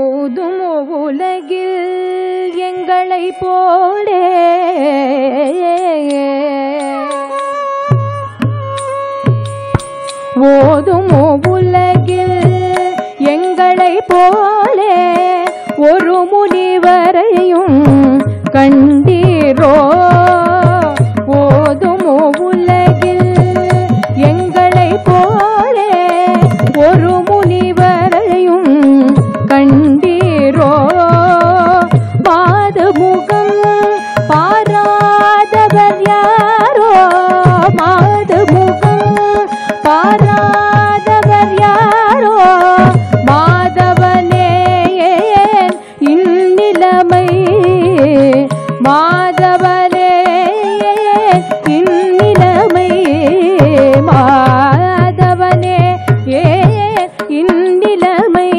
ஓதும் உலகில் எங்களை போலே ஓதும் உலகில் எங்களை போலே ஒரு முனிவரையும் கண்டீரோ ஓதும் உலகில் எங்களை போலே ஒரு முனிவரையும் கண்டீரோ மாதமுகம் பாராதவர் யாரோ மாதமுகம் பாராதவர் யாரோ மாதவனே இன்னிலமை மாதவனே இன்னிலமை மாதவனே இன்னிலமை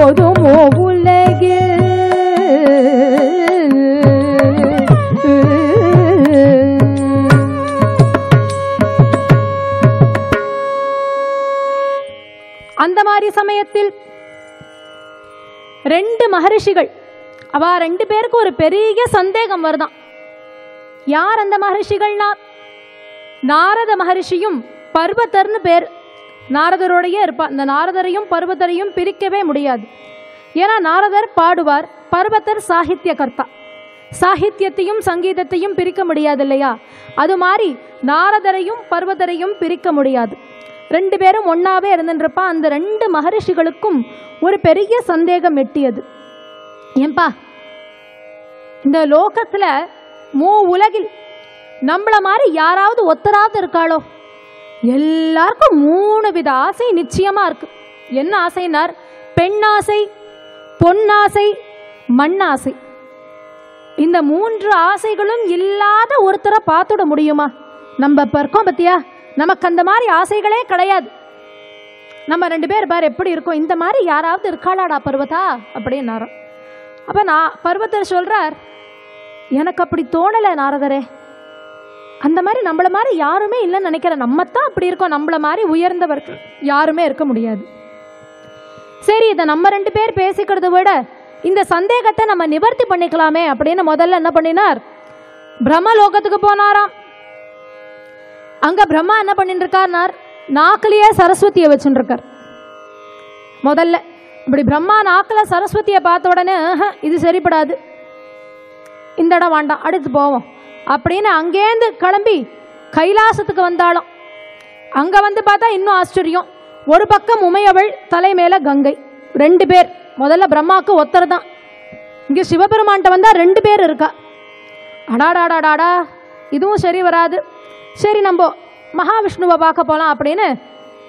ஓதும் உலகில் அந்த மாதிரி சமயத்தில் ரெண்டு மகரிஷிகள் அவா ரெண்டு பேருக்கு ஒரு பெரிய சந்தேகம் வருதான். யார் அந்த மகரிஷிகள்னா நாரத மகரிஷியும் பர்வதர்னு பேர். நாரதரோடையே இருப்பா. அந்த நாரதரையும் பர்வதரையும் பிரிக்கவே முடியாது. ஏன்னா நாரதர் பாடுவார், பர்வதர் சாகித்ய கர்த்தா. சாகித்யத்தையும் சங்கீதத்தையும் பிரிக்க முடியாது இல்லையா? அது மாதிரி நாரதரையும் பர்வதரையும் பிரிக்க முடியாது. ரெண்டு பேரும் ஒன்றாவே இருந்துருப்பா. அந்த ரெண்டு மகரிஷிகளுக்கும் ஒரு பெரிய சந்தேகம் எட்டியது. ஏன்பா இந்த லோகத்தில் உலகில் நம்மளை மாதிரி யாராவது ஒத்தராவது இருக்காளோ? எல்லாருக்கும் மூணு வித ஆசை நிச்சயமாக இருக்குது. என்ன ஆசைனார்? பெண்ணாசை, பொன்னாசை, மண்ணாசை. இந்த மூன்று ஆசைகளும் இல்லாத ஒருத்தரை பார்த்துட முடியுமா? நம்ம இப்போ இருக்கோம் பத்தியா, நமக்கு அந்த மாதிரி ஆசைகளே கிடையாது. நம்ம ரெண்டு பேர் பார் எப்படி இருக்கோம், இந்த மாதிரி யாராவது இருக்காளாடா பர்வதா அப்படின்னாரோ. அப்போ நான் பர்வதர் சொல்கிறார், எனக்கு அப்படி தோணலை நாரதரே. அந்த மாதிரி நம்மளை மாதிரி யாருமே இல்லைன்னு நினைக்கிறேன். நம்மத்தான் அப்படி இருக்கோம், நம்மளை மாதிரி உயர்ந்தவர்கள் யாருமே இருக்க முடியாது. சரி, இதை நம்ம ரெண்டு பேர் பேசிக்கிறத விட இந்த சந்தேகத்தை நம்ம நிவர்த்தி பண்ணிக்கலாமே அப்படின்னு முதல்ல என்ன பண்ணினார்? பிரம்மலோகத்துக்கு போனாராம். அங்கே பிரம்மா என்ன பண்ணிட்டு இருக்கார்னார்? நாக்கிலேயே சரஸ்வதியை வச்சுட்டு இருக்கார். முதல்ல இப்படி பிரம்மா நாக்கில் சரஸ்வதியை பார்த்த உடனே இது சரிப்படாது, இந்த இடம் வேண்டாம், அடுத்து போவோம் அப்படின்னு அங்கேருந்து கிளம்பி கைலாசத்துக்கு வந்தாலும் அங்கே வந்து பார்த்தா இன்னும் ஆச்சரியம். ஒரு பக்கம் உமையவள், தலை மேலே கங்கை. ரெண்டு பேர், முதல்ல பிரம்மாவுக்கு ஒத்தர் தான். இங்கே சிவபெருமான்கிட்ட வந்தால் ரெண்டு பேர் இருக்கா. அடாடாடாடாடா, இதுவும் சரி வராது. சரி, நம்ம மகாவிஷ்ணுவை பார்க்க போகலாம் அப்படின்னு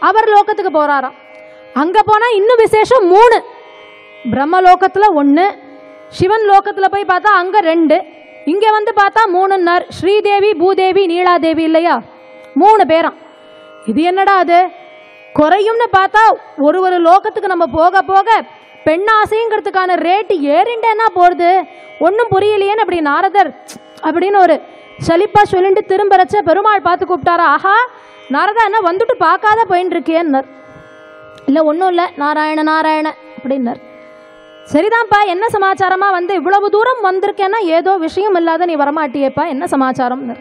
அவர் லோகத்துக்கு போகிறாராம். அங்கே போனால் இன்னும் விசேஷம் மூணு. பிரம்மலோகத்தில் ஒன்று, சிவன் லோகத்தில் போய் பார்த்தா அங்கே ரெண்டு, இங்கே வந்து பார்த்தா மூணுன்னார். ஸ்ரீதேவி, பூதேவி, நீலாதேவி இல்லையா, மூணு பேராம். இது என்னடா அது குறையும்னு பார்த்தா ஒரு ஒரு லோகத்துக்கு நம்ம போக போக பெண்ணாசைங்கிறதுக்கான ரேட்டு ஏறிண்டேன்னா போகிறது, ஒன்றும் புரியலையேன்னு அப்படி நாரதர் அப்படின்னு ஒரு சலிப்பாக சொல்லிட்டு திரும்பறச்ச பெருமாள் பார்த்து கூப்பிட்டாரா. ஆஹா நாரதா, என்ன வந்துட்டு பார்க்காத போயின்னு இருக்கேன்னார். இல்லை ஒன்றும் இல்லை, நாராயண நாராயண அப்படின்னார். சரிதான்ப்பா, என்ன சமாச்சாரமாக வந்து இவ்வளவு தூரம் வந்திருக்கேன்னா ஏதோ விஷயம் இல்லாத நீ வரமாட்டியேப்பா, என்ன சமாச்சாரம்னார்.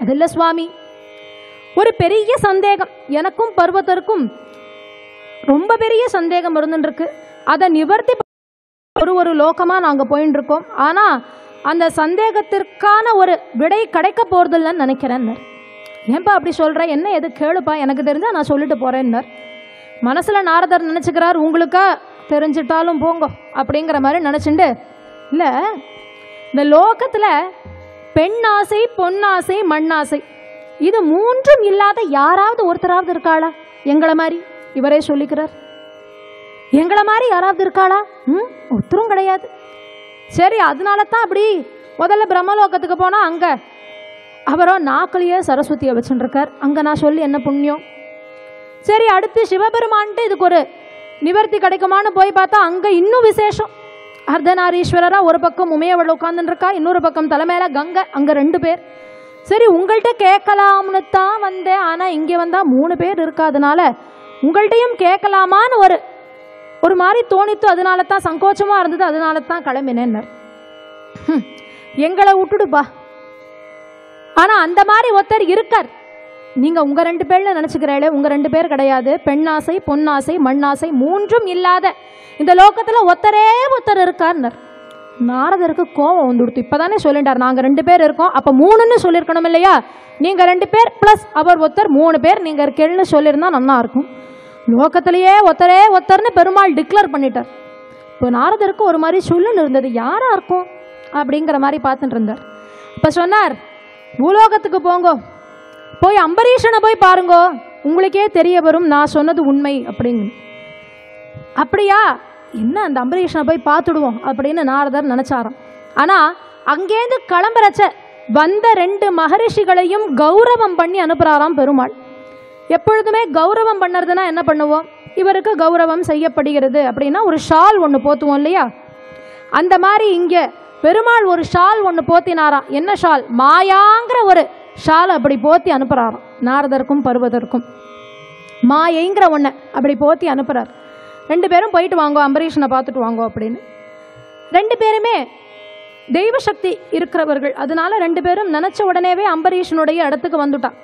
அது இல்லை சுவாமி, ஒரு பெரிய சந்தேகம் எனக்கும் பர்வதற்கும் ரொம்ப பெரிய சந்தேகம் இருந்துருக்கு. அதை நிவர்த்தி ஒரு ஒரு லோகமாக நாங்கள் போயின்னு இருக்கோம். ஆனால் அந்த சந்தேகத்திற்கான ஒரு விடை கிடைக்க போகிறதில்லன்னு நினைக்கிறேன்னார். ஏன்பா அப்படி சொல்கிறேன், என்ன எது கேளுப்பா, எனக்கு தெரிஞ்சால் நான் சொல்லிட்டு போகிறேன்னார். மனசில் நாரதர் நினச்சிக்கிறார், உங்களுக்கா தெரிஞ்சிட்டாலும் போங்க அப்படிங்கிற மாதிரி நினச்சிண்டு, இல்லை இந்த லோகத்தில் பெண்ணாசை, பொன்னாசை, மண்ணாசை இது மூன்றும் இல்லாத யாராவது ஒருத்தராவது இருக்காளா? எங்களை மாதிரி, இவரே சொல்லிக்கிறார், எங்களை மாதிரி யாராவது இருக்காளா? ஒருத்தரும் கிடையாது. சரி, அதனால தான் அப்படி முதல்ல பிரம்மலோகத்துக்கு போனால் அங்கே அவரோ நாக்கிலேயே சரஸ்வதியை வச்சுட்டுருக்கார். அங்கே நான் சொல்லி என்ன புண்ணியம். சரி, அடுத்து சிவபெருமான்ட்டு இதுக்கு ஒரு நிவர்த்தி கிடைக்குமான்னு போய் பார்த்தா அங்கே இன்னும் விசேஷம். அர்த்தநாரீஸ்வரராக ஒரு பக்கம் உமையவள் உட்காந்துருக்கா, இன்னொரு பக்கம் தலைமையில கங்கை, அங்கே ரெண்டு பேர். சரி, உங்கள்கிட்ட கேட்கலாம்னு தான் வந்தேன், ஆனால் இங்கே வந்தால் மூணு பேர் இருக்காதனால உங்கள்கிட்டையும் கேட்கலாமான்னு ஒரு ஒரு மாதிரி தோணித்து அதனால தான் சங்கோச்சமா இருந்தது அதனால தான் கிளம்பினேன்னார். எங்களை விட்டுடுப்பா. ஆனா அந்த மாதிரி ஒருத்தர் இருக்கார். நீங்க உங்க ரெண்டு பேர்ல நினைச்சுக்கிறீங்களே உங்க ரெண்டு பேர் கிடையாது. பெண்ணாசை பொன்னாசை மண்ணாசை மூன்றும் இல்லாத இந்த லோகத்துல ஒருத்தரே ஒருத்தர் இருக்கார்னார். நாரதருக்கு கோபம் வந்துடுத்து. இப்பதானே சொல்லிட்டார் நாங்க ரெண்டு பேர் இருக்கோம் அப்ப மூணுன்னு சொல்லியிருக்கணும் இல்லையா. நீங்க ரெண்டு பேர் பிளஸ் அவர் ஒருத்தர் மூணு பேர் நீங்க இருக்கேன்னு சொல்லியிருந்தா நல்லா இருக்கும். லோகத்திலேயே ஒருத்தரே ஒருத்தர்னு பெருமாள் டிக்ளேர் பண்ணிட்டார். இப்போ நாரதருக்கு ஒரு மாதிரி சொல்லுன்னு இருந்தது யாரா இருக்கும் அப்படிங்கிற மாதிரி பார்த்துட்டு இருந்தார். இப்போ சொன்னார் பூலோகத்துக்கு போங்கோ போய் அம்பரீஷனை போய் பாருங்கோ உங்களுக்கே தெரிய வரும் நான் சொன்னது உண்மை அப்படின்னு. அப்படியா என்ன அந்த அம்பரீஷனை போய் பார்த்துடுவோம் அப்படின்னு நாரதர் நினைச்சாராம். ஆனால் அங்கேருந்து கிளம்புறச்ச வந்த ரெண்டு மகரிஷிகளையும் கௌரவம் பண்ணி அனுப்புகிறாராம் பெருமாள். எப்பொழுதுமே கௌரவம் பண்ணுறதுனா என்ன பண்ணுவோம் இவருக்கு கௌரவம் செய்யப்படுகிறது அப்படின்னா ஒரு ஷால் ஒன்று போத்துவோம் இல்லையா. அந்த மாதிரி இங்கே பெருமாள் ஒரு ஷால் ஒன்று போத்தினாராம். என்ன ஷால் மாயாங்கிற ஒரு ஷால் அப்படி போத்தி அனுப்புகிறாராம். நாரதருக்கும் பர்வதற்கும் மாயைங்கிற ஒன்று அப்படி போத்தி அனுப்புகிறார். ரெண்டு பேரும் போயிட்டு வாங்கோ அம்பரீஷனை பார்த்துட்டு வாங்கோ அப்படின்னு. ரெண்டு பேருமே தெய்வ சக்தி இருக்கிறவர்கள் அதனால ரெண்டு பேரும் நினச்ச உடனேவே அம்பரீஷனுடைய இடத்துக்கு வந்துட்டான்.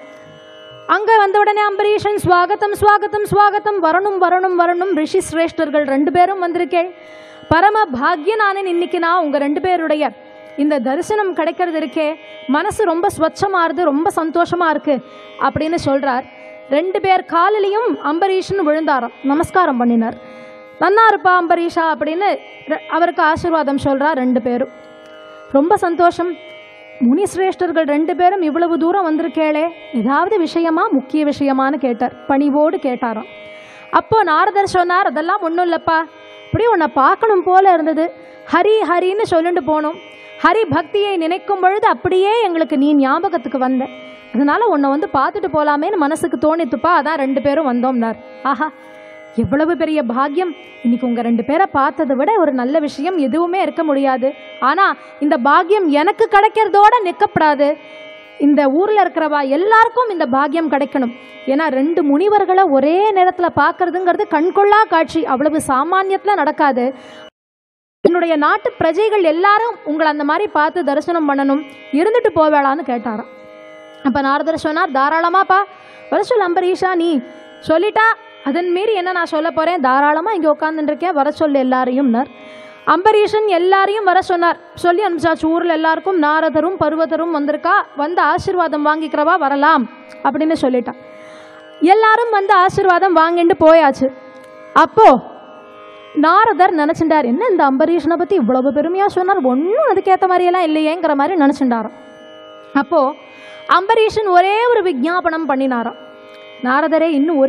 அங்கே வந்த உடனே அம்பரீஷன் ஸ்வாகத்தம் ஸ்வாகத்தம் ஸ்வாகத்தம் வரணும் வரணும் வரணும் ரிஷி சிரேஷ்டர்கள் ரெண்டு பேரும் வந்திருக்கேன் பரம பாக்யனானே இன்னைக்கு நான் உங்கள் ரெண்டு பேருடைய இந்த தரிசனம் கிடைக்கிறது இருக்கே மனசு ரொம்ப ஸ்வச்சமாகுது ரொம்ப சந்தோஷமாக இருக்குது அப்படின்னு சொல்கிறார். ரெண்டு பேர் காலிலையும் அம்பரீஷன் விழுந்தாராம் நமஸ்காரம் பண்ணினார். நன்னா இருப்பா அம்பரீஷா அப்படின்னு அவருக்கு ஆசீர்வாதம் சொல்கிறார். ரெண்டு பேரும் ரொம்ப சந்தோஷம் முனி சிரேஷ்டர்கள் ரெண்டு பேரும் இவ்வளவு தூரம் வந்திருக்கேளே ஏதாவது விஷயமா முக்கிய விஷயமானு கேட்டார் பணிவோடு கேட்டாராம். அப்போ நாரதர் சொன்னார் அதெல்லாம் ஒன்றும் இல்லைப்பா இப்படி உன்னை பார்க்கணும் போல இருந்தது ஹரி ஹரின்னு சொல்லிட்டு போனோம் ஹரி பக்தியை நினைக்கும் பொழுது அப்படியே எங்களுக்கு நீ ஞாபகத்துக்கு வந்த அதனால உன்னை வந்து பார்த்துட்டு போகலாமேன்னு மனசுக்கு தோணித்துப்பா அதான் ரெண்டு பேரும் வந்தோம்னார். ஆஹா எவ்வளவு பெரிய பாக்கியம் இன்னைக்கு உங்கள் ரெண்டு பேரை பார்த்ததை விட ஒரு நல்ல விஷயம் எதுவுமே இருக்க முடியாது. ஆனால் இந்த பாக்கியம் எனக்கு கிடைக்கிறதோட நிற்கப்படாது இந்த ஊரில் இருக்கிறவா எல்லாருக்கும் இந்த பாக்கியம் கிடைக்கணும். ஏன்னா ரெண்டு முனிவர்களை ஒரே நேரத்தில் பார்க்கறதுங்கிறது கண்கொள்ளா காட்சி அவ்வளவு சாமானியத்தில் நடக்காது. என்னுடைய நாட்டு பிரஜைகள் எல்லாரும் உங்களை அந்த மாதிரி பார்த்து தரிசனம் பண்ணணும் இருந்துட்டு போவேளான்னு கேட்டாராம். அப்போ நாரதர் சொன்னார் தாராளமாப்பா வர சொல் அம்பரீஷா நீ சொல்லிட்டா அதன் மீறி என்ன நான் சொல்ல போகிறேன் தாராளமாக இங்கே உட்காந்துருக்கேன் வர சொல்லு எல்லாரையும்னார். அம்பரீஷன் எல்லாரையும் வர சொன்னார் சொல்லி அனுப்பிச்சாச்சு. ஊரில் எல்லாருக்கும் நாரதரும் பர்வதரும் வந்திருக்கா வந்து ஆசீர்வாதம் வாங்கிக்கிறவா வரலாம் அப்படின்னு சொல்லிட்டான். எல்லாரும் வந்து ஆசீர்வாதம் வாங்கிட்டு போயாச்சு. அப்போது நாரதர் நினச்சிட்டார் என்ன இந்த அம்பரீஷனை பற்றி இவ்வளவு பெருமையாக சொன்னார் ஒன்றும் அதுக்கேற்ற மாதிரியெல்லாம் இல்லையேங்கிற மாதிரி நினச்சிட்டாராம். அப்போது அம்பரீஷன் ஒரே ஒரு விஜாபனம் பண்ணினாராம். நாரதரே இன்னும்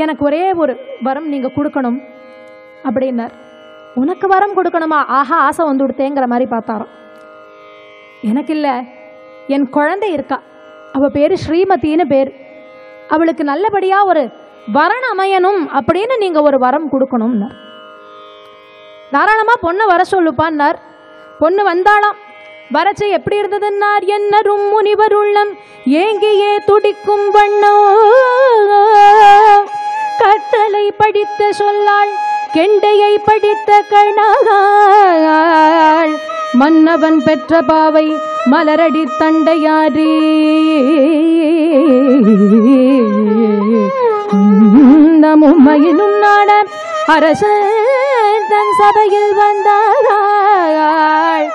எனக்கு ஒரே ஒரு வரம் நீங்கள் கொடுக்கணும் அப்படின்னார். உனக்கு வரம் கொடுக்கணுமா ஆஹா ஆசை வந்து கொடுத்தேங்கிற மாதிரி பார்த்தாராம். எனக்கு இல்லை என் குழந்தை இருக்கா அவள் பேர் ஸ்ரீமத்தின்னு பேர் அவளுக்கு நல்லபடியாக ஒரு வரன் அமையணும் அப்படின்னு நீங்கள் ஒரு வரம் கொடுக்கணும்னார். தாராளமாக பொண்ணை வர சொல்லுப்பான்னார். பொண்ணு வந்தாளாம். வரச்சை எப்படி இருந்ததுன்னார் என்னரும் முனிவர் உள்ளம் ஏங்கியே துடிக்கும் வண்ணோ கட்டளை படித்த சொல்லாள் கெண்டையை படித்த கணகாள் மன்னவன் பெற்ற பாவை மலரடி தண்டையாரே நமும் மயிலும் நாட அரசன் தன் சபையில் வந்தாள்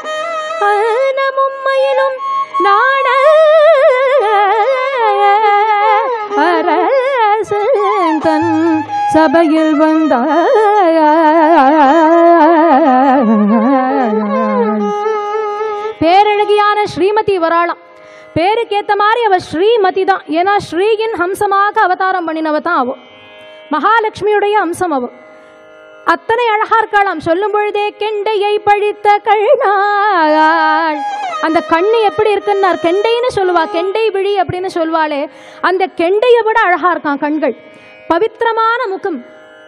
நமும் மயிலும் நாட அரசன் சபையில் வந்தாள். பேரழகியான ஸ்ரீமதி வராளாம். பேருக்கேற்ற மாதிரி அவ ஸ்ரீமதி தான். ஏன்னா ஸ்ரீயின் ஹம்சமாக அவதாரம் பண்ணினவ தான் அவ. மகாலட்சுமியுடைய அம்சம் அவ. அத்தனை அழகா இருக்கலாம். சொல்லும் பொழுதே கெண்டையை பழித்த கண்ணாள். அந்த கண்ணு எப்படி இருக்குன்னார். கெண்டைன்னு சொல்லுவா கெண்டை விழி அப்படின்னு சொல்வாளே அந்த கெண்டையை விட அழகா இருக்கான் கண்கள். பவித்திரமான முகம்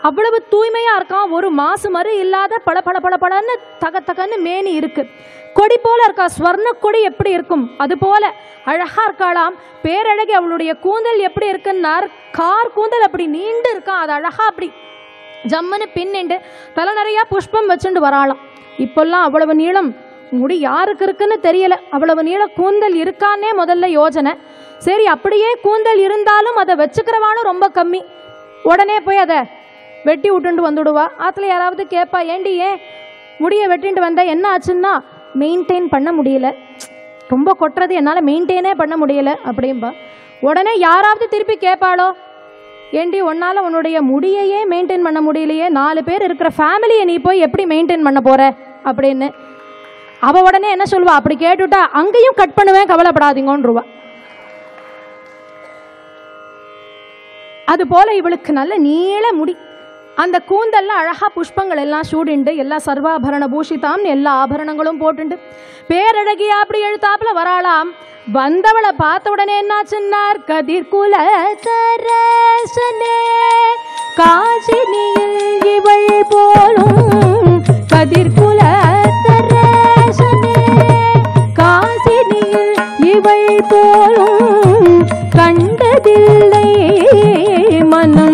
அவ்வளவு தூய்மையா இருக்கான். ஒரு மாசு மறு இல்லாத பல பல பல பலன்னு தகத்தகன்னு மேனி இருக்கு. கொடி போல இருக்கா. ஸ்வர்ண கொடி எப்படி இருக்கும் அது போல அழகா இருக்காளாம். பேரழகி அவளுடைய கூந்தல் எப்படி இருக்குன்னார். கார் கூந்தல் அப்படி நீண்டு இருக்கான். அது அழகா அப்படி जम्मन पिन्निंड तल नरिया पुष्पम वच्चिंड वरालाम इप्पोल्लाम अवळव नीळम मुड़ी यारुक्कु इरुक्कुन्नु तेरियला अवळव नीळ कूंदल इरुक्कान्ने मोदल्ल योजने सरी अप्पडिये कूंदल इरुंदालुम अद वच्चुक्करवानु रोम्ब कम्मी उडने पोई अद वेट्टी उटुंडु वंदुडुवा आत्तुल यारावदु केप्पा एंडी एन मुड़िय वेट्टिंड वंदा एन्न आचुन्ना मेंटेन पण्ण मुडियला रोम्ब कोट्टरदु एन्नाल मेंटेने पण्ण मुडियला अप्पडिंबा उडने यारावदु तिरुपी केप्पालो एंडी उन्नाल उन्नुடைய முடியையே மெயின்டெய்ன் பண்ண முடியலையே நாலு பேர் இருக்கிற ஃபேமிலியை நீ போய் எப்படி மெயின்டெய்ன் பண்ண போற அப்படினு அவ உடனே என்ன சொல்வா அப்படி கேட்டுட்டா அங்கேயும் கட் பண்ணுவேன் கவலைப்படாதீங்கன்றவா அது போல இவளுக்கு நல்ல நீள முடி அந்த கூந்தல்ல அழகா புஷ்பங்கள் எல்லாம் சூடிண்டு எல்லா சர்வாபரண பூஷிதாம் எல்லா ஆபரணங்களும் போட்டுண்டு பேரழகியா அப்படி எழுத்தாப்ல வராளாம் வந்தவளை பார்த்த உடனே என்ன சொன்னார் கதிர்குல சரசனே காசினியில் இவள் போலும் கதிர்குல சரசனே காசினியில் இவள் போலும் கண்டதில்லை மனம்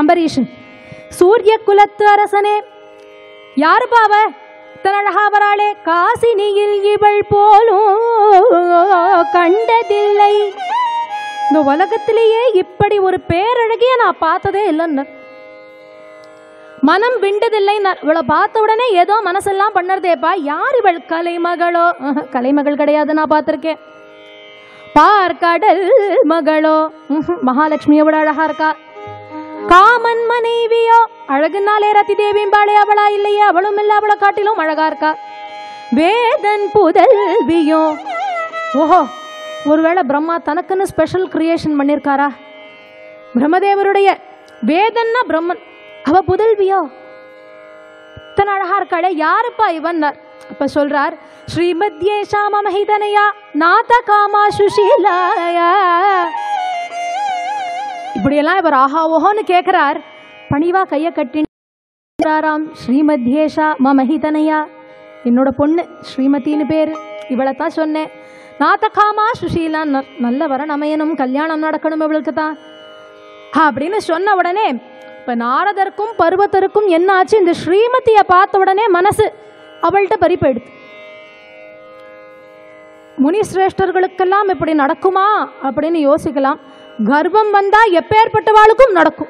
अंबरीशन सूर्य कुलत्तरसने यार पावे तनडहा वराले कासिनील इवल पोलू कंडदिल्लै नो वलगत्तिलेये इप्पडी ओरु पेर अळगिय ना पाथदे इल्लन्ना मनम विंडदिल्लै इवळ पाथ उडने एदो मनसल्लाम पन्नरदेपा यार इवळ कलैमगळो कलैमगळ कडेयादु ना पाथिरुके पार कडल मगळो महालक्ष्मी एवळ अळगा इरुक्का कामन मनवियो अलगनाले रति देवी बाड़े अवला इल्लैया अवलुम इल्ल अवला काटिलुम अलगा इरुक्का वेदन पुदल्वियो ओहो ओरुवेला ब्रह्मा तनक्कनु स्पेशल क्रिएशन पण्णिरुक्कारा ब्रह्मदेवरुடைய वेदन्ना ब्रह्मन अव पुदल्वियो तन अलगा इरुक्काले यारुप्पा इवन्नार अप्प सोल्रार श्रीमद्ये शामा महिदनया नाथ कामा सुशीलाया இப்படியெல்லாம் இவர் ஆஹா ஓஹோன்னு கேட்கிறார் பணிவா கையை கட்டினாராம் ஸ்ரீமத்யேஷா மமஹிதனையா என்னோட பொண்ணு ஸ்ரீமதின்னு பேர் இவளை தான் சொன்னேன் நாதகாமா சுஷீலா நல்ல வரன் அமையணும் கல்யாணம் நடக்கணும் இவளுக்கு தான் அப்படின்னு சொன்ன உடனே இப்போ நாரதருக்கும் பர்வதருக்கும் என்ன ஆச்சு இந்த ஸ்ரீமதியை பார்த்த உடனே மனசு அவள்கிட்ட பறி போயிடுது முனி சிரேஷ்டர்களுக்கெல்லாம் இப்படி நடக்குமா அப்படின்னு யோசிக்கலாம் गर्वम बंदा எப்பேர்ப்பட்டவாளுக்கும் நடக்கும்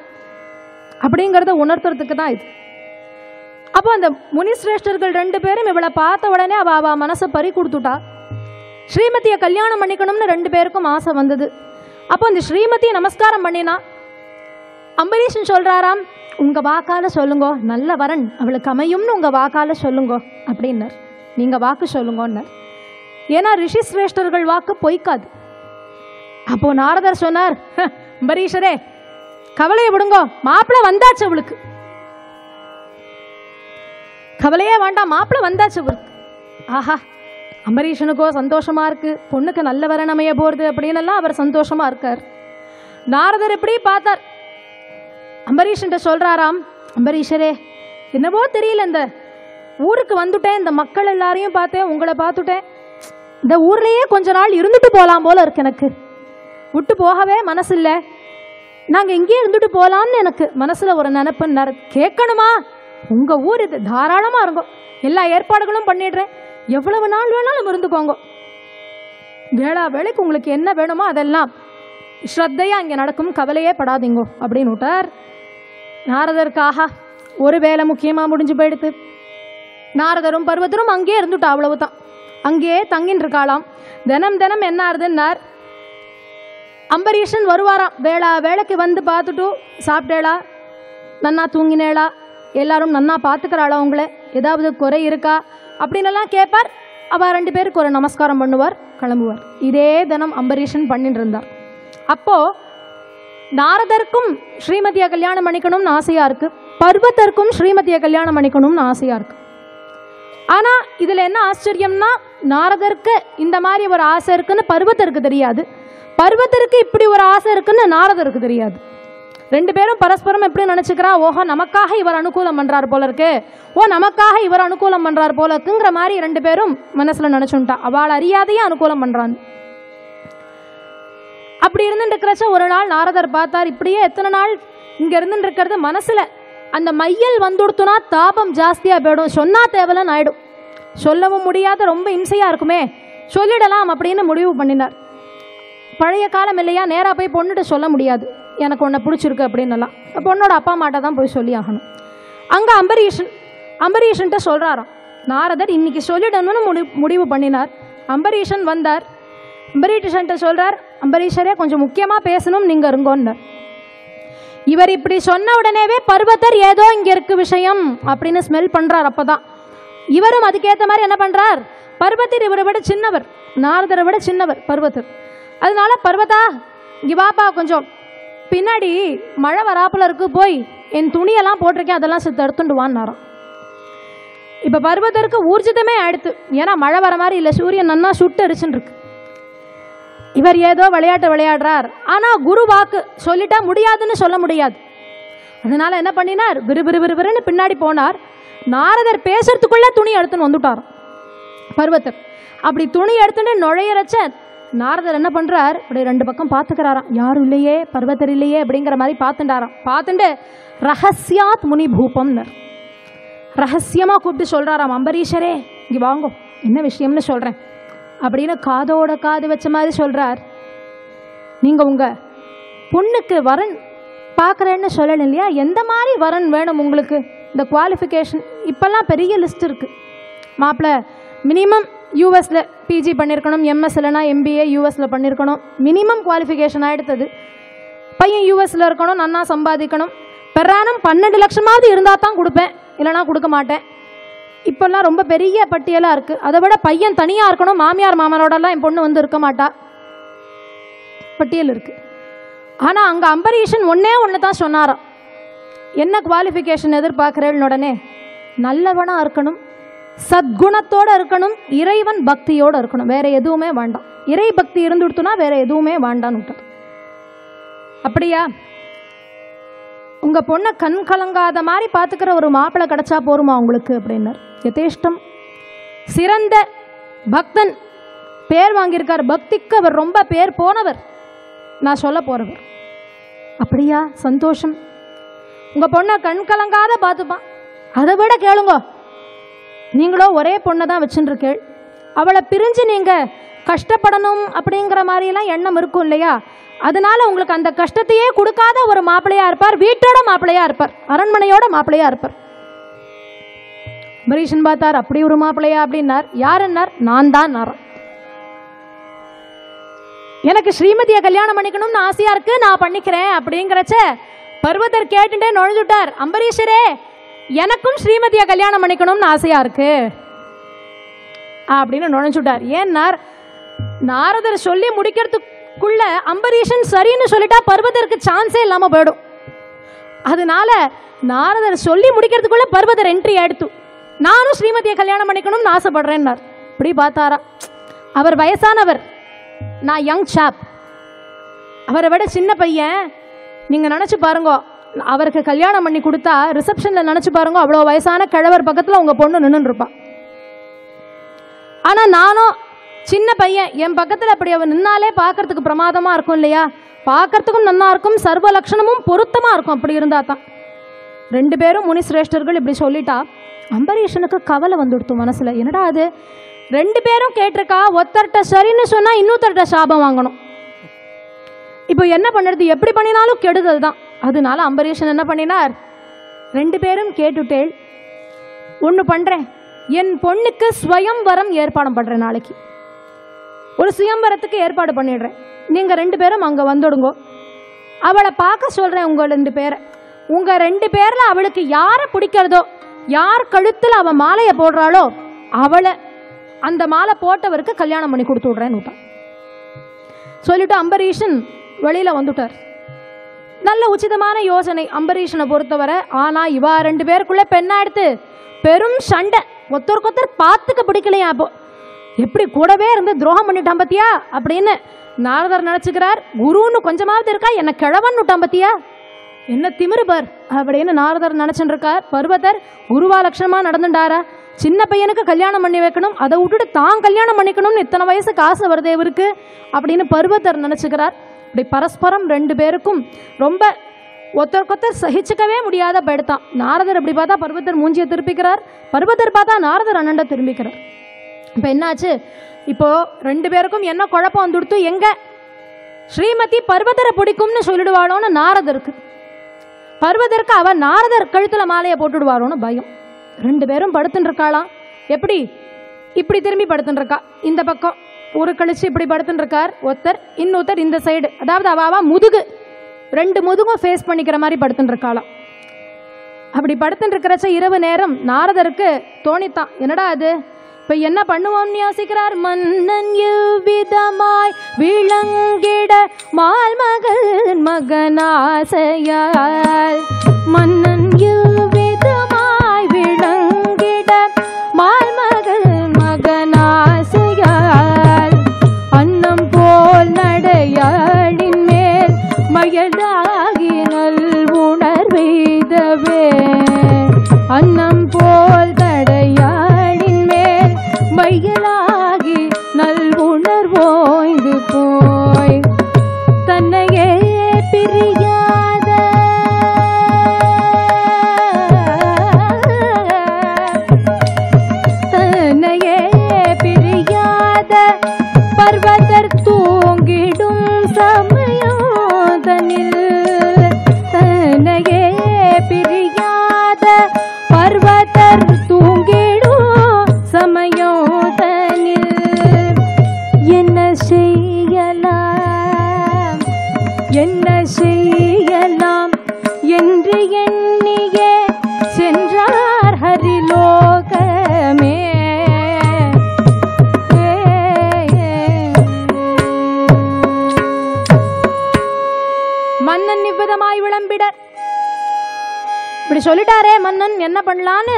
அப்படிங்கறத உணர்த்திறதுக்கு தான் இது அப்ப அந்த முனி ஸ்ரேஷ்டர்கள் ரெண்டு பேரும் இவளை பார்த்த உடனே அவ மனசு பறி கொடுத்துட்டா ஸ்ரீமதியை கல்யாணம் பண்ணிக்கணும்னு ரெண்டு பேருக்கும் ஆசை வந்தது அப்ப அந்த ஸ்ரீமதியை நமஸ்காரம் பண்ணினா அம்பரீஷன் சொல்றாராம் உங்க வாக்கால சொல்லுங்க நல்ல வரன் அவளுக்கு அமையும்னு உங்க வாக்கால சொல்லுங்க அப்படினார் நீங்க வாக்கு சொல்லுங்கன்னார் ஏனா ரிஷி ஸ்ரேஷ்டர்கள் வாக்கு பொய்க்காது அப்போ நாரதர் சொன்னார் அம்பரீஷரே கவலையை விடுங்க மாப்ள வந்தாச்சு அவளுக்கு கவலையே வேண்டாம் மாப்ள வந்தாச்சு அவளுக்கு ஆஹா அம்பரீஷனுக்கோ சந்தோஷமா இருக்கு பொண்ணுக்கு நல்ல வரன் அமைய போறது அப்படின்னு எல்லாம் அவர் சந்தோஷமா இருக்கார் நாரதர் எப்படி பார்த்தார் அம்பரீஷன்ட்ட சொல்றாராம் அம்பரீஷரே என்னவோ தெரியல இந்த ஊருக்கு வந்துட்டேன் இந்த மக்கள் எல்லாரையும் பார்த்தேன் உங்களை பார்த்துட்டேன் இந்த ஊர்லயே கொஞ்ச நாள் இருந்துட்டு போலாம் போல இருக்கு எனக்கு விட்டு போகவே மனசு இல்லை நாங்கள் இங்கேயே இருந்துட்டு போகலான்னு எனக்கு மனசில் ஒரு நினைப்பு கேட்கணுமா உங்கள் ஊர் இது தாராளமாக இருக்கும் எல்லா ஏற்பாடுகளும் பண்ணிடுறேன் எவ்வளவு நாள் வேணாலும் இருந்துக்கோங்க. வேளா வேளைக்கு உங்களுக்கு என்ன வேணுமோ அதெல்லாம் ஸ்ரத்தையா இங்கே நடக்கும், கவலையே படாதீங்கோ அப்படின்னு விட்டார். நாரதருக்காக ஒரு வேலை முக்கியமாக முடிஞ்சு போயிடுத்து. நாரதரும் பர்வதரும் அங்கேயே இருந்துட்டா, அவ்வளவுதான். அங்கேயே தங்கின்னு இருக்காளாம். தினம் தினம் என்ன ஆறுதுன்னார், அம்பரீஷன் வருவாராம். வேளா வேலைக்கு வந்து பார்த்துட்டு, சாப்பிட்டேளா, நன்னா தூங்கினேளா, எல்லாரும் நன்னா பார்த்துக்கிறாளா, உங்களை ஏதாவது குறை இருக்கா அப்படின்லாம் கேட்பார். அவள் ரெண்டு பேருக்கு ஒரு நமஸ்காரம் பண்ணுவார், கிளம்புவார். இதே தினம் அம்பரீஷன் பண்ணிட்டு இருந்தார். அப்போது நாரதருக்கும் ஸ்ரீமதியை கல்யாணம் பண்ணிக்கணும்னு ஆசையாக இருக்குது, பர்வதற்கும் ஸ்ரீமதியை கல்யாணம் பண்ணிக்கணும்னு ஆசையாக இருக்குது. ஆனால் இதில் என்ன ஆச்சரியம்னா, நாரதருக்கு இந்த மாதிரி ஒரு ஆசை இருக்குன்னு பர்வதருக்கு தெரியாது, பர்வதருக்கு இப்படி ஒரு ஆசை இருக்குன்னு நாரதருக்கு தெரியாது. ரெண்டு பேரும் பரஸ்பரம் எப்படி நினச்சிக்கிறான், ஓஹோ நமக்காக இவர் அனுகூலம் பண்ணுறார் போல இருக்கு, ஓ நமக்காக இவர் அனுகூலம் பண்ணுறார் போல இருக்குங்கிற மாதிரி ரெண்டு பேரும் மனசில் நினச்சுட்டா. அவள் அறியாதையே அனுகூலம் பண்ணுறான். அப்படி இருந்துருக்கிறச்ச ஒரு நாள் நாரதர் பார்த்தார், இப்படியே எத்தனை நாள் இங்கே இருந்துருக்கிறது, மனசில் அந்த மையல் வந்துடுத்துனா தாபம் ஜாஸ்தியாக போயிடும், சொன்னால் தேவலன்னு ஆகிடும், சொல்லவும் முடியாத ரொம்ப இம்சையாக இருக்குமே, சொல்லிடலாம் அப்படின்னு முடிவு பண்ணினார். பழைய காலம் இல்லையா, நேராக போய் பொண்ணுகிட்ட சொல்ல முடியாது, எனக்கு ஒன்றை பிடிச்சிருக்கு அப்படின்னுலாம். பொண்ணோட அப்பா அம்மாட்ட தான் போய் சொல்லி ஆகணும். அங்கே அம்பரீஷன்ட்ட சொல்கிறாராம் நாரதர், இன்றைக்கி சொல்லிடணும்னு முடிவு பண்ணினார். அம்பரீஷன் வந்தார். அம்பரீஷன்ட்ட சொல்கிறார், அம்பரீஷரே கொஞ்சம் முக்கியமாக பேசணும் நீங்கள் இருங்கோன்னார். இவர் இப்படி சொன்ன உடனேவே பர்வதர் ஏதோ இங்கே இருக்கு விஷயம் அப்படின்னு ஸ்மெல் பண்ணுறார். அப்போ தான் இவரும் அதுக்கேற்ற மாதிரி என்ன பண்ணுறார், பர்வதர் இவரை விட சின்னவர், நாரதரை விட சின்னவர் பர்வதர். அதனால பர்வதா இங்கே வாப்பா, கொஞ்சம் பின்னாடி மழை வராப்பில் இருக்குது, போய் என் துணியெல்லாம் போட்டிருக்கேன் அதெல்லாம் சித்த எடுத்துண்டுவான்னாராம். இப்போ பர்வதருக்கு ஊர்ஜிதமே ஆயிடுத்து, ஏன்னா மழை வர மாதிரி இல்லை, சூரியன் நன்னா சுட்டு அடிச்சுருக்கு. இவர் ஏதோ விளையாட்டு விளையாடுறார், ஆனால் குரு வாக்கு சொல்லிட்டா முடியாதுன்னு சொல்ல முடியாது. அதனால என்ன பண்ணினார், விறுவிறுவிறுன்னு பின்னாடி போனார். நாரதர் பேசுறதுக்குள்ளே துணி எடுத்துன்னு வந்துட்டார் பர்வதர். அப்படி துணி எடுத்துட்டு நுழையிறச்ச நாரதர் என்ன பண்ணுறார், அப்படி ரெண்டு பக்கம் பார்த்துக்கிறாராம், யாரும் இல்லையே பர்வதர் இல்லையே அப்படிங்கிற மாதிரி பார்த்துட்டாராம். பார்த்துட்டு ரகசியாத் முனி பூபம்னர் ரகசியமாக கூப்பிட்டு சொல்கிறாராம், அம்பரீஷரே இங்கே வாங்கோ, என்ன விஷயம்னு சொல்கிறேன் அப்படின்னு காதோட காது வச்ச மாதிரி சொல்கிறார். நீங்கள் உங்கள் பொண்ணுக்கு வரன் பார்க்குறேன்னு சொல்லணும் இல்லையா, எந்த மாதிரி வரன் வேணும் உங்களுக்கு, இந்த குவாலிஃபிகேஷன் இப்போல்லாம் பெரிய லிஸ்ட் இருக்குது மாப்பிள்ளை, மினிமம் யூஎஸில் பிஜி பண்ணியிருக்கணும், எம்எஸ் இல்லைனா எம்பிஏ யூஎஸில் பண்ணியிருக்கணும், மினிமம் குவாலிஃபிகேஷன் ஆகிடுத்தது, பையன் யூஎஸில் இருக்கணும், நன்னா சம்பாதிக்கணும், பெறானும் 12 லட்சமாவது இருந்தால் தான் கொடுப்பேன், இல்லைனா கொடுக்க மாட்டேன். இப்போல்லாம் ரொம்ப பெரிய பட்டியலாக இருக்குது. அதை விட பையன் தனியாக இருக்கணும், மாமியார் மாமனோடலாம் என் பொண்ணு வந்து இருக்க மாட்டா, பட்டியல் இருக்குது. ஆனால் அங்கே அம்பரீஷன் ஒன்று தான் சொன்னாராம், என்ன குவாலிஃபிகேஷன் எதிர்பார்க்குறேன் உடனே, நல்லவனாக இருக்கணும், சத்குணத்தோடு இருக்கணும், இறைவன் பக்தியோடு இருக்கணும், வேறு எதுவுமே வேண்டாம், இறை பக்தி இருந்துடுத்துனா வேறு எதுவுமே வேண்டான்னு விட்டார். அப்படியா, உங்கள் பொண்ணை கண் கலங்காத மாதிரி பார்த்துக்கிற ஒரு மாப்பிள்ளை கிடச்சா போருமா உங்களுக்கு அப்படின்னார். யதேஷ்டம், சிறந்த பக்தன், பேர் வாங்கியிருக்கார், பக்திக்கு அவர் ரொம்ப பேர் போனவர், நான் சொல்ல போகிறவர். அப்படியா சந்தோஷம், உங்கள் பொண்ணை கண் கலங்காத பார்த்துப்பான். அதை விட கேளுங்க, நீங்களோ ஒரே பொண்ணை தான் வச்சுருக்கேள், அவளை பிரிஞ்சு நீங்கள் கஷ்டப்படணும் அப்படிங்கிற மாதிரிலாம் எண்ணம் இருக்கும் இல்லையா, அதனால உங்களுக்கு அந்த கஷ்டத்தையே கொடுக்காத ஒரு மாப்பிள்ளையாக இருப்பார், வீட்டோட மாப்பிள்ளையாக இருப்பார், அரண்மனையோட மாப்பிள்ளையாக இருப்பார். அம்பரீஷன் பார்த்தார், அப்படி ஒரு மாப்பிள்ளையா அப்படின்னார். யாருன்னார், நான் தான் நாரம், எனக்கு ஸ்ரீமதியை கல்யாணம் பண்ணிக்கணும்னு ஆசையாக இருக்கு, நான் பண்ணிக்கிறேன் அப்படிங்கிறச்ச பர்வதர் கேட்டுட்டே நுழைஞ்சுட்டார். அம்பரீஷரே எனக்கும் ஸ்ரீமதியை கல்யாணம் பண்ணிக்கணும்னு ஆசையாக இருக்கு அப்படின்னு நுழைஞ்சுட்டார். ஏன்னார், நாரதர் சொல்லி முடிக்கிறதுக்கு குள்ள அம்பரீஷன் சரின்னு சொல்லிட்டா பர்வதருக்கு சான்ஸே இல்லாமல் போயிடும். அதனால நாரதர் சொல்லி முடிக்கிறதுக்குள்ள பர்வதர் என்ட்ரி ஆயிடுத்து, நானும் ஸ்ரீமதியை கல்யாணம் பண்ணிக்கணும்னு ஆசைப்படுறேன்னார். இப்படி பார்த்தாரா, அவர் வயசானவர், நான் யங் சாப், அவரை விட சின்ன பையன், நீங்கள் நினச்சி பாருங்கோ அவருக்கு கல்யாணம் பண்ணி கொடுத்தா ரிசப்ஷனில் நினச்சி பாருங்கோ, அவ்வளோ வயசான கிழவர் பக்கத்தில் உங்கள் பொண்ணு நின்றுருப்பான். ஆனால் நானும் சின்ன பையன், என் பக்கத்தில் அப்படி அவன் நின்னாலே பார்க்கறதுக்கு பிரமாதமாக இருக்கும் இல்லையா, பார்க்கறதுக்கும் நல்லா இருக்கும், சர்வ லட்சணமும் பொருத்தமாக இருக்கும், அப்படி இருந்தால் தான். ரெண்டு பேரும் முனிசிரேஷ்டர்கள் இப்படி சொல்லிட்டா அம்பரீஷனுக்கு கவலை வந்துடுத்து மனசில், என்னடா அது ரெண்டு பேரும் கேட்டிருக்கா, ஒருத்தர்ட்ட சரின்னு சொன்னா இன்னொருத்தர்ட்ட சாபம் வாங்கணும். இப்போ என்ன பண்ணுறது? எப்படி பண்ணினாலும் கெடுதல் தான். அதனால அம்பரீஷன் என்ன பண்ணினார், ரெண்டு பேரும் கேட்டுட்டேள் ஒன்று பண்ணுறேன், என் பொண்ணுக்கு ஸ்வயம்வரம் ஏற்பாடு பண்ணுறேன், நாளைக்கு ஒரு சுயம்வரத்துக்கு ஏற்பாடு பண்ணிடுறேன், நீங்கள் ரெண்டு பேரும் அங்கே வந்துடுங்கோ, அவளை பார்க்க சொல்கிறேன், உங்கள் ரெண்டு பேரை, உங்கள் ரெண்டு பேரில் அவளுக்கு யாரை பிடிக்கிறதோ, யார் கழுத்தில் அவள் மாலையை போடுறாளோ அவளை அந்த மாலை போட்டவருக்கு கல்யாணம் பண்ணி கொடுத்து விட்றேன்னு விட்டான். சொல்லிவிட்டு அம்பரீஷன் வெளியில் வந்துட்டார். நல்ல உச்சிதமான யோசனை அம்பரீஷனை பொறுத்தவரை. ஆனால் இவா ரெண்டு பேருக்குள்ளே பெண்ணா எடுத்து பெரும் சண்டை, ஒருத்தருக்கொத்தர் பார்த்துக்க பிடிக்கலையா, அப்போ எப்படி கூடவே இருந்து துரோகம் பண்ணிட்டான் பத்தியா அப்படின்னு நாரதர் நினச்சிக்கிறார். குருன்னு கொஞ்சமாவது இருக்கா, என்னை கிழவன் விட்டான் பத்தியா, என்ன திமிருபர் அப்படின்னு நாரதர் நினச்சின்னு இருக்கார். பர்வதர் குருவா லட்சணமாக நடந்துட்டாரா, சின்ன பையனுக்கு கல்யாணம் பண்ணி வைக்கணும், அதை விட்டுட்டு தான் கல்யாணம் பண்ணிக்கணும்னு இத்தனை வயசு காசு வருது இவருக்கு அப்படின்னு பர்வதர் நினச்சிக்கிறார். இப்படி பரஸ்பரம் ரெண்டு பேருக்கும் ரொம்ப ஒருத்தருக்கொத்தர் சகிச்சிக்கவே முடியாத படுத்தான். நாரதர் இப்படி பார்த்தா பர்வதர் மூஞ்சியை திருப்பிக்கிறார், பர்வதர் பார்த்தா நாரதர் அண்ணண்ட திரும்பிக்கிறார். இப்போ என்னாச்சு, இப்போது ரெண்டு பேருக்கும் என்ன குழப்பம் வந்துடுத்து, எங்கே ஸ்ரீமதி பர்வதரை பிடிக்கும்னு சொல்லிடுவாளோன்னு நாரதருக்கு, பர்வதருக்கு அவன் நாரதர் கழுத்தில் மாலையை போட்டுடுவாளோன்னு பயம். ரெண்டு பேரும் படுத்துட்டுருக்காளாம். எப்படி இப்படி திரும்பி படுத்துட்டுருக்கா, இந்த பக்கம் ஒரு கழிச்சு இப்படி படுத்துட்டுருக்கார் ஒருத்தர், இன்னொருத்தர் இந்த சைடு, அதாவது அவா முதுகு ரெண்டு முதுகும் ஃபேஸ் பண்ணிக்கிற மாதிரி படுத்துட்டுருக்காளாம். அப்படி படுத்துட்டுருக்கிறச்ச இரவு நேரம் நாரதருக்கு தோணித்தான், என்னடா அது, இப்போ என்ன பண்ணுவோம்னு யோசிக்கிறார். மன்னன் எவ்விதமாய் விளங்கிட மால்மகள் மகனாசையால், மன்னன் எவ்விதமாய் விளங்கிட மால்மகள் மகனாசையால், அன்னம் போல் நடையாளின் மேல் மயலாகி நல்வுணர்வெய்தவே, அன்னம் போல் சொல்லிட்டாரே மன்னன், என்ன பண்ணலான்னு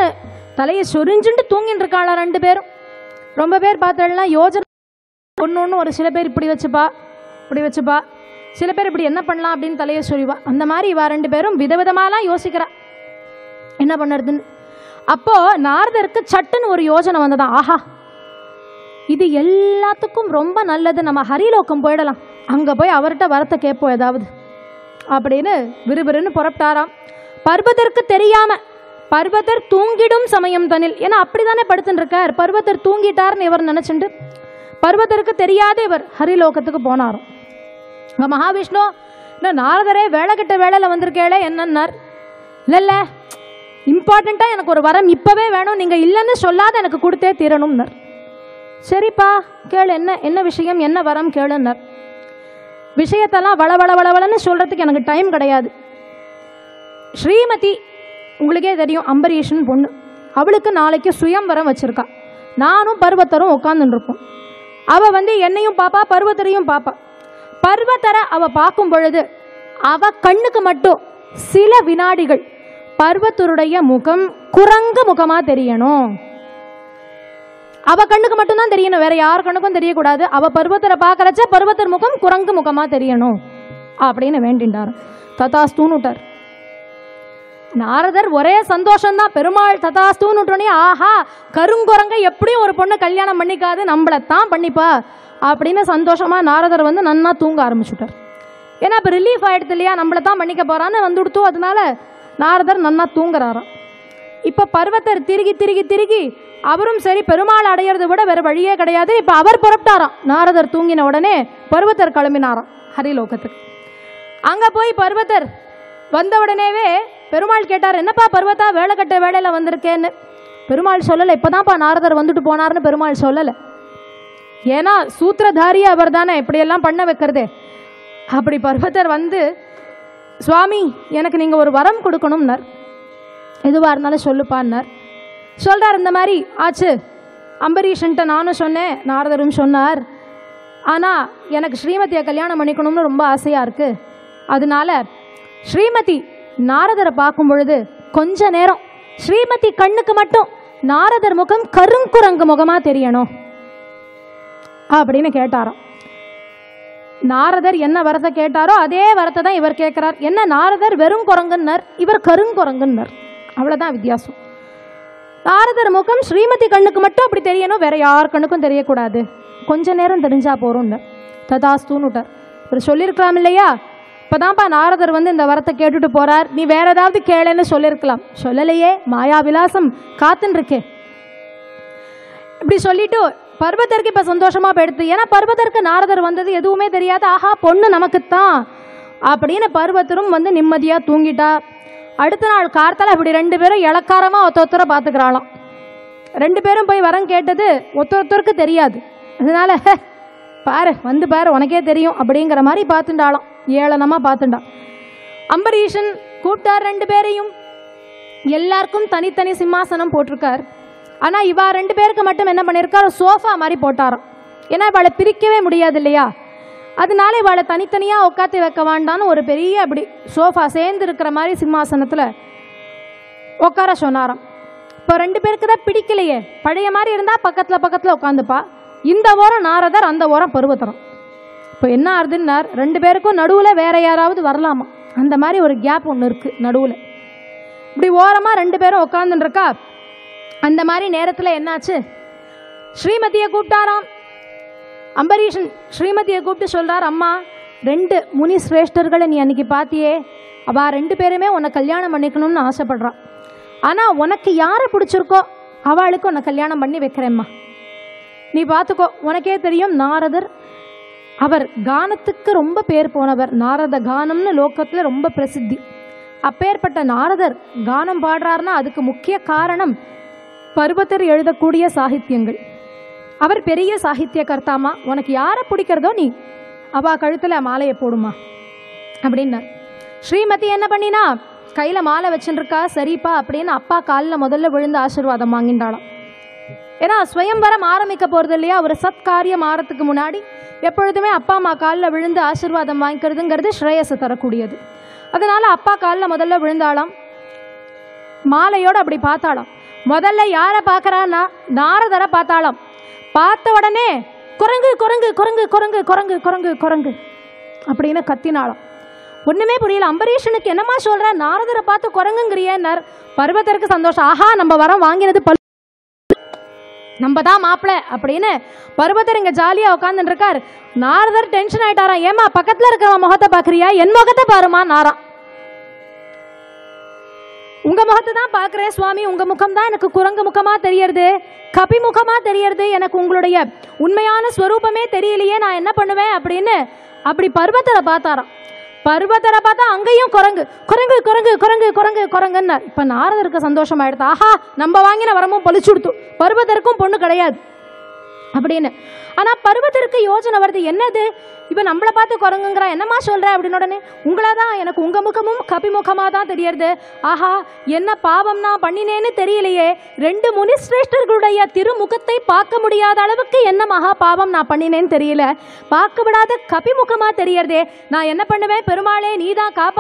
தலையை சொரிஞ்சுட்டு தூங்கிட்டு இருக்காளா ரெண்டு பேரும். ரொம்ப பேர் பார்த்தா யோஜனை ஒன்று ஒன்று, ஒரு சில பேர் இப்படி வச்சுப்பா இப்படி வச்சுப்பா, சில பேர் இப்படி என்ன பண்ணலாம் அப்படின்னு தலையை சொரிவா. அந்த மாதிரி இவா ரெண்டு பேரும் விதவிதமாலாம் யோசிக்கிறா என்ன பண்ணுறதுன்னு. அப்போது நாரதருக்கு சட்டுன்னு ஒரு யோஜனை வந்ததான். ஆஹா, இது எல்லாத்துக்கும் ரொம்ப நல்லது, நம்ம ஹரிலோக்கம் போயிடலாம், அங்கே போய் அவர்கிட்ட வரத்தை கேட்போம் ஏதாவது அப்படின்னு விறுவிறுன்னு புறப்பட்டாராம். பர்வதற்கு தெரியாம, பர்வதர் தூங்கிடும் சமயம் தனில், ஏன்னா அப்படிதானே படுத்துட்டு இருக்கார், பர்வதர் தூங்கிட்டார்னு இவர் நினைச்சுண்டு பர்வதருக்கு தெரியாத இவர் ஹரிலோகத்துக்கு போனாரும். அங்க மகாவிஷ்ணு என்ன, நாரதரே வேலை கட்ட வேலையில வந்திருக்கேளே என்னன்னார். இல்ல இம்பார்ட்டண்டா எனக்கு ஒரு வரம் இப்பவே வேணும், நீங்க இல்லைன்னு சொல்லாத எனக்கு கொடுத்தே தீரணும்னார். சரிப்பா கேளு, என்ன என்ன விஷயம், என்ன வரம் கேளுன்னார். விஷயத்தெல்லாம் வள வள வளவளன்னு சொல்றதுக்கு எனக்கு டைம் கிடையாது. ஸ்ரீமதி உங்களுக்கே தெரியும், அம்பரீஷன் பொண்ணு, அவளுக்கு நாளைக்கு சுயம்வரம் வச்சுருக்கா. நானும் பர்வதரும் உட்காந்துருப்போம். அவள் வந்து என்னையும் பாப்பா பர்வதரையும் பாப்பா. பர்வதரை அவள் பார்க்கும் பொழுது அவள் கண்ணுக்கு மட்டும் சில வினாடிகள் பர்வதருடைய முகம் குரங்கு முகமாக தெரியணும். அவள் கண்ணுக்கு மட்டும்தான் தெரியணும், வேற யார் கண்ணுக்கும் தெரியக்கூடாது. அவள் பர்வதரை பார்க்குறச்ச பர்வதர் முகம் குரங்கு முகமாக தெரியணும் அப்படின்னு வேண்டின்றார். ததாஸ்தூன்னு விட்டார். நாரதர் ஒரே சந்தோஷம்தான். பெருமாள் ததாஸ்தூன்னு விட்டோன்னே, ஆஹா கருங்குரங்க எப்படியும் ஒரு பொண்ணு கல்யாணம் பண்ணிக்காது, நம்மளைத்தான் பண்ணிப்பா அப்படின்னு சந்தோஷமாக நாரதர் வந்து நன்னா தூங்க ஆரம்பிச்சுட்டார். ஏன்னா இப்போ ரிலீஃப் ஆகிடுது இல்லையா, நம்மளை தான் பண்ணிக்க போகிறான்னு வந்து கொடுத்தோம். அதனால நாரதர் நன்னா தூங்குறாராம். இப்போ பர்வதர் திருகி திருகி திருகி அவரும் சரி பெருமாள் அடையறதை விட வேற வழியே கிடையாது. இப்ப அவர் புறப்பட்டாராம். நாரதர் தூங்கின உடனே பர்வதர் கிளம்பினாராம் ஹரிலோகத்துக்கு. அங்க போய் பர்வதர் வந்த உடனேவே பெருமாள் கேட்டார், என்னப்பா பர்வதா வேலை கட்ட வேலையில வந்திருக்கேன்னு. பெருமாள் சொல்லலை, இப்பதான்ப்பா நாரதர் வந்துட்டு போனார்னு பெருமாள் சொல்லலை. ஏன்னா சூத்திரதாரியே அவர் தானே இப்படியெல்லாம் பண்ண வைக்கிறதே. அப்படி பர்வதர் வந்து, சுவாமி எனக்கு நீங்கள் ஒரு வரம் கொடுக்கணும்னார். எதுவாக இருந்தாலும் சொல்லுப்பான்னார். சொல்கிறார், இந்த மாதிரி ஆச்சு அம்பரீஷன்ட்ட நானும் சொன்னேன் நாரதரும் சொன்னார், ஆனால் எனக்கு ஸ்ரீமதியை கல்யாணம் பண்ணிக்கணும்னு ரொம்ப ஆசையாக இருக்குது. அதனால ஸ்ரீமதி நாரதரை பார்க்கும் பொழுது கொஞ்ச நேரம் ஸ்ரீமதி கண்ணுக்கு மட்டும் நாரதர் முகம் கருங்குரங்கு முகமாக தெரியணும் அப்படின்னு கேட்டாராம். நாரதர் என்ன வரத்தை கேட்டாரோ அதே வரத்தை தான் இவர் கேட்கிறார். என்ன நாரதர் வெறும் குரங்குன்னர், இவர் கருங்குரங்குன்னர், அவ்வளோதான் வித்தியாசம். நாரதர் முகம் ஸ்ரீமதி கண்ணுக்கு மட்டும் அப்படி தெரியணும், வேற யார் கண்ணுக்கும் தெரியக்கூடாது, கொஞ்ச நேரம் தெரிஞ்சா போறோம்னர். ததாஸ்தூன்னுட்டார். இவர் சொல்லியிருக்கலாம் இல்லையா, இப்போதான்ப்பா நாரதர் வந்து இந்த வரத்தை கேட்டுட்டு போறார், நீ வேற ஏதாவது கேளுன்னு சொல்லியிருக்கலாம். சொல்லலையே, மாயாவிலாசம் காத்துன்னு இருக்கே. இப்படி சொல்லிட்டு பர்வதருக்கு இப்போ சந்தோஷமாக போயிடுது. ஏன்னா பர்வதருக்கு நாரதர் வந்தது எதுவுமே தெரியாது. ஆஹா பொண்ணு நமக்குத்தான் அப்படின்னு பர்வதரும் வந்து நிம்மதியாக தூங்கிட்டா. அடுத்த நாள் கார்த்தால் அப்படி ரெண்டு பேரும் இளக்காரமாக ஒத்தொத்தரை பார்த்துக்கிறாளாம். ரெண்டு பேரும் போய் வரம் கேட்டது ஒத்தொருத்தருக்கு தெரியாது. அதனால பாரு வந்து பாரு உனக்கே தெரியும் அப்படிங்கிற மாதிரி பார்த்துட்டாலாம், ஏளனமாக பார்த்துட்டான். அம்பரீஷன் கூப்பிட்டார் ரெண்டு பேரையும். எல்லாருக்கும் தனித்தனி சிம்மாசனம் போட்டிருக்கார். ஆனால் இவா ரெண்டு பேருக்கு மட்டும் என்ன பண்ணியிருக்கார், சோஃபா மாதிரி போட்டாராம். ஏன்னா இவளை பிரிக்கவே முடியாது இல்லையா, அதனால இவளை தனித்தனியாக உட்காந்து வைக்க வேண்டான்னு ஒரு பெரிய அப்படி சோஃபா சேர்ந்து இருக்கிற மாதிரி சிம்மாசனத்தில் உட்கார சொன்னாராம். இப்போ ரெண்டு பேருக்கு தான் பிடிக்கலையே, பழைய மாதிரி இருந்தால் பக்கத்தில் பக்கத்தில் உட்காந்துப்பா, இந்த ஓரம் நாரதர் அந்த ஓரம் பர்வதரும். இப்போ என்ன ஆறுதுன்னார், ரெண்டு பேருக்கும் நடுவில் வேற யாராவது வரலாமா, அந்த மாதிரி ஒரு கேப் ஒன்று இருக்குது நடுவில். இப்படி ஓரமாக ரெண்டு பேரும் உட்காந்துருக்கா. அந்த மாதிரி நேரத்தில் என்னாச்சு, ஸ்ரீமதியை கூப்பிட்டாராம் அம்பரீஷன். ஸ்ரீமதியை கூப்பிட்டு சொல்கிறார், அம்மா ரெண்டு முனி சிரேஷ்டர்களை நீ அன்றைக்கி பார்த்தியே, அவள் ரெண்டு பேருமே உன்னை கல்யாணம் பண்ணிக்கணும்னு ஆசைப்பட்றான். ஆனால் உனக்கு யாரை பிடிச்சிருக்கோ அவளுக்கு உன்னை கல்யாணம் பண்ணி வைக்கிறேம்மா, நீ பார்த்துக்கோ. உனக்கே தெரியும் நாரதர் அவர் கானத்துக்கு ரொம்ப பேர் போனவர், நாரத கானம்னு லோகத்தில் ரொம்ப பிரசித்தி. அப்பேற்பட்ட நாரதர் கானம் பாடுறாருன்னா அதுக்கு முக்கிய காரணம் பர்வதர் எழுதக்கூடிய சாகித்யங்கள். அவர் பெரிய சாகித்ய கர்த்தாமா, உனக்கு யாரை பிடிக்கிறதோ நீ அவா கழுத்தில் மாலையை போடுமா அப்படின்னார். ஸ்ரீமதி என்ன பண்ணினா, கையில் மாலை வச்சுருக்கா. சரிப்பா அப்படின்னு அப்பா காலில் முதல்ல விழுந்து ஆசீர்வாதம் வாங்கிட்டாலாம். ஏன்னா ஸ்வயம்வரம் ஆரம்பிக்க போகிறது இல்லையா, ஒரு சத்காரியம் ஆறதுக்கு முன்னாடி எப்பொழுதுமே அப்பா அம்மா காலில் விழுந்து ஆசீர்வாதம் வாங்கிக்கிறதுங்கிறது ஸ்ரேயஸை தரக்கூடியது. அதனால் அப்பா காலில் முதல்ல விழுந்தாலாம், மாலையோடு அப்படி பார்த்தாலாம். முதல்ல யாரை பார்க்கறான்னா நாரதரை பார்த்தாலாம். பார்த்த உடனே குரங்கு குரங்கு குரங்கு குரங்கு குரங்கு குரங்கு குரங்கு அப்படின்னு கத்தினாலாம். ஒன்றுமே புரியல அம்பரீஷனுக்கு, என்னமா சொல்கிற நாரதரை பார்த்து குரங்குங்கிறியன்னார். பர்வதருக்கு சந்தோஷம், ஆஹா நம்ம வரம் வாங்கினது பல் நம்ம தான் மாப்பிள அப்படின்னு பர்வதர் இங்கே ஜாலியாக உட்காந்துருக்கார். நாரதர் டென்ஷன் ஆகிட்டாராம். ஏமா பக்கத்தில் இருக்கிறவன் முகத்தை பார்க்குறியா, என் முகத்தை பாருமா நாரா, உங்க முகத்தை தான் பார்க்குறேன் சுவாமி, உங்க முகம் தான் எனக்கு குரங்கு முகமா தெரியறது, கபி முகமா தெரியறது, எனக்கு உங்களுடைய உண்மையான ஸ்வரூபமே தெரியலையே, நான் என்ன பண்ணுவேன் அப்படின்னு அப்படி பர்வதரை பார்த்தாராம். பர்வதரை பார்த்தா அங்கேயும் குரங்கு குரங்கு குரங்கு குரங்கு குரங்கு குரங்குன்னா இப்போ நாரதருக்கு சந்தோஷம் ஆயிடுது. ஆஹா நம்ம வாங்கின வரமும் பொழிச்சு கொடுத்து பர்வதருக்கும் பொண்ணு கிடையாது அப்படின்னு. ஆனால் பர்வதருக்கு யோஜனை வருது, என்னது இப்போ நம்மளை பார்த்து குரங்குங்கிறா, என்னம்மா சொல்கிற அப்படின்னு. உடனே உங்களா தான் எனக்கு உங்கள் முகமும் கபிமுகமாக தான் தெரியறது, ஆஹா என்ன பாவம் நான் பண்ணினேன்னு தெரியலையே, ரெண்டு முனிஸ்ரேஷ்டர்களுடைய திருமுகத்தை பார்க்க முடியாத அளவுக்கு என்ன மகா பாவம் நான் பண்ணினேன்னு தெரியல, பார்க்க விடாத கபிமுகமாக தெரியறதே, நான் என்ன பண்ணுவேன் பெருமாளே நீ தான் காப்பா